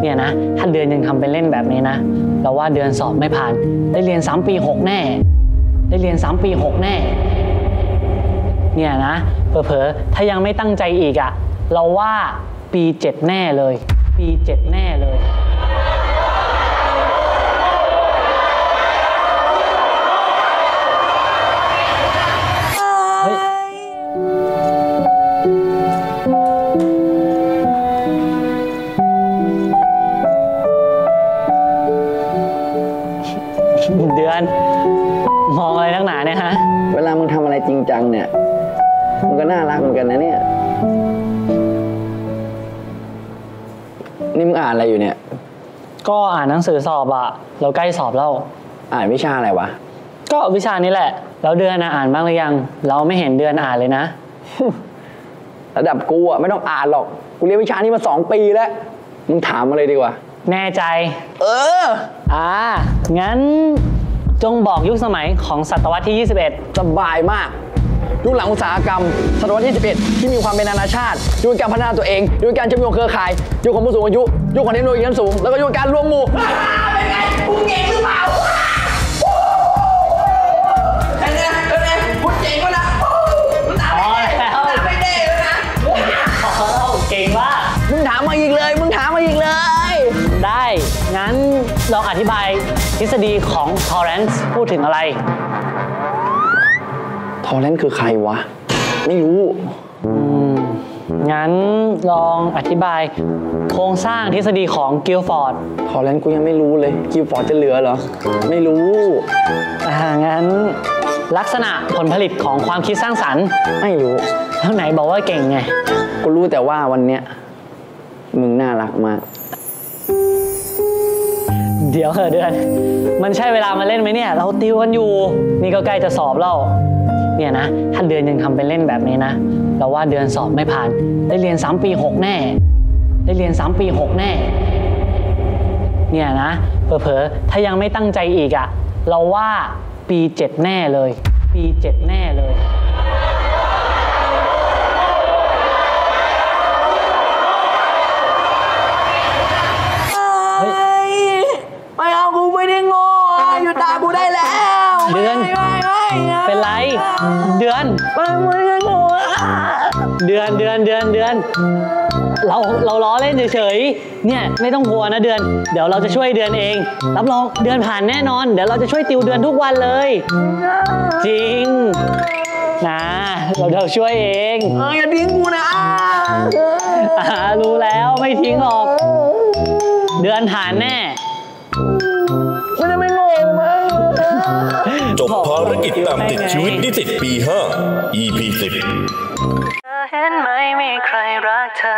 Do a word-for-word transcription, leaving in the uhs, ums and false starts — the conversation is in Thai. เนี่ยนะถ้าเดือนยังทำไปเล่นแบบนี้นะเราว่าเดือนสอบไม่ผ่านได้เรียนสามปีหกแน่ได้เรียนสามปีหกแน่เนี่ยนะเผลอๆถ้ายังไม่ตั้งใจอีกอ่ะเราว่าปีเจ็ดแน่เลยปีเจ็ดแน่เลยเดือนมองอะไรนักหนาเนี่ยฮะเวลามึงทำอะไรจริงจังเนี่ยมึงก็น่ารักเหมือนกันนะเนี่ยนี่มึงอ่านอะไรอยู่เนี่ยก็อ่านหนังสือสอบอะเราใกล้สอบแล้วอ่านวิชาอะไรวะก็วิชานี้แหละแล้วเดือนอ่านบ้างหรือยังเราไม่เห็นเดือนอ่านเลยนะ ระดับกูอะไม่ต้องอ่านหรอกกูเรียนวิชานี้มาสองปีแล้วมึงถามมาเลยดีกว่าแน่ใจเอออ่างั้นจงบอกยุคสมัยของศตวรรษที่ยี่สิบเอ็ดสบายมากยุคหลังอุตสาหกรรมศตวรรษที่ยี่สิบเอ็ดที่มีความเป็นนานาชาติด้วยการพัฒนาตัวเองด้วยการเชื่อมโยงเครือข่ายยุคของผู้สูงอายุยุคของเทคโนโลยีขั้นสูงแล้วก็ยุคการรวมหมู่เป็นไงกูเก่งหรือเปล่าเป็นไงเป็นไงกูเก่งวะนะมึงถามไม่ได้มึงถามไม่ได้แล้วนะเก่งมากมึงถามมาอีกเลยมึงถามมาอีกเลยได้งั้นลองอธิบายทฤษฎีของทอร์เรนซ์พูดถึงอะไรทอร์เรนซ์คือใครวะไม่รู้งั้นลองอธิบายโครงสร้างทฤษฎีของกิลฟอร์ดทอร์เรนซ์กูยังไม่รู้เลยกิลฟอร์ดจะเหลือเหรอไม่รู้งั้นลักษณะผลผลิตของความคิดสร้างสรรค์ไม่รู้แล้วไหนบอกว่าเก่งไงกูรู้แต่ว่าวันเนี้ยมึงน่ารักมากเดี๋ยวเหอะเดือนมันใช่เวลามาเล่นไหมเนี่ยเราติวกันอยู่นี่ก็ใกล้จะสอบแล้วเนี่ยนะถ้าเดือนยังทำเป็นเล่นแบบนี้นะเราว่าเดือนสอบไม่ผ่านได้เรียนสามปีหกแน่ได้เรียนสามปีหกแน่เนี่ยนะเผลอๆถ้ายังไม่ตั้งใจอีกอ่ะเราว่าปีเจ็ดแน่เลยปีเจ็ดแน่เลยเดือนเป็นไรเดือนเดือนเดือนเดือนเดือนเราเราล้อเล่นเฉยๆเนี่ยไม่ต้องกลัวนะเดือนเดี๋ยวเราจะช่วยเดือนเองรับรองเดือนผ่านแน่นอนเดี๋ยวเราจะช่วยติวเดือนทุกวันเลยจริงนะเราเราช่วยเองอย่าทิ้งกูนะรู้แล้วไม่ทิ้งหรอกเดือนผ่านแน่จบภารกิจตามติดชีวิตนิสิตปีห้า อี พี สิบ เธอเห็นไหมมีใครรักเธอ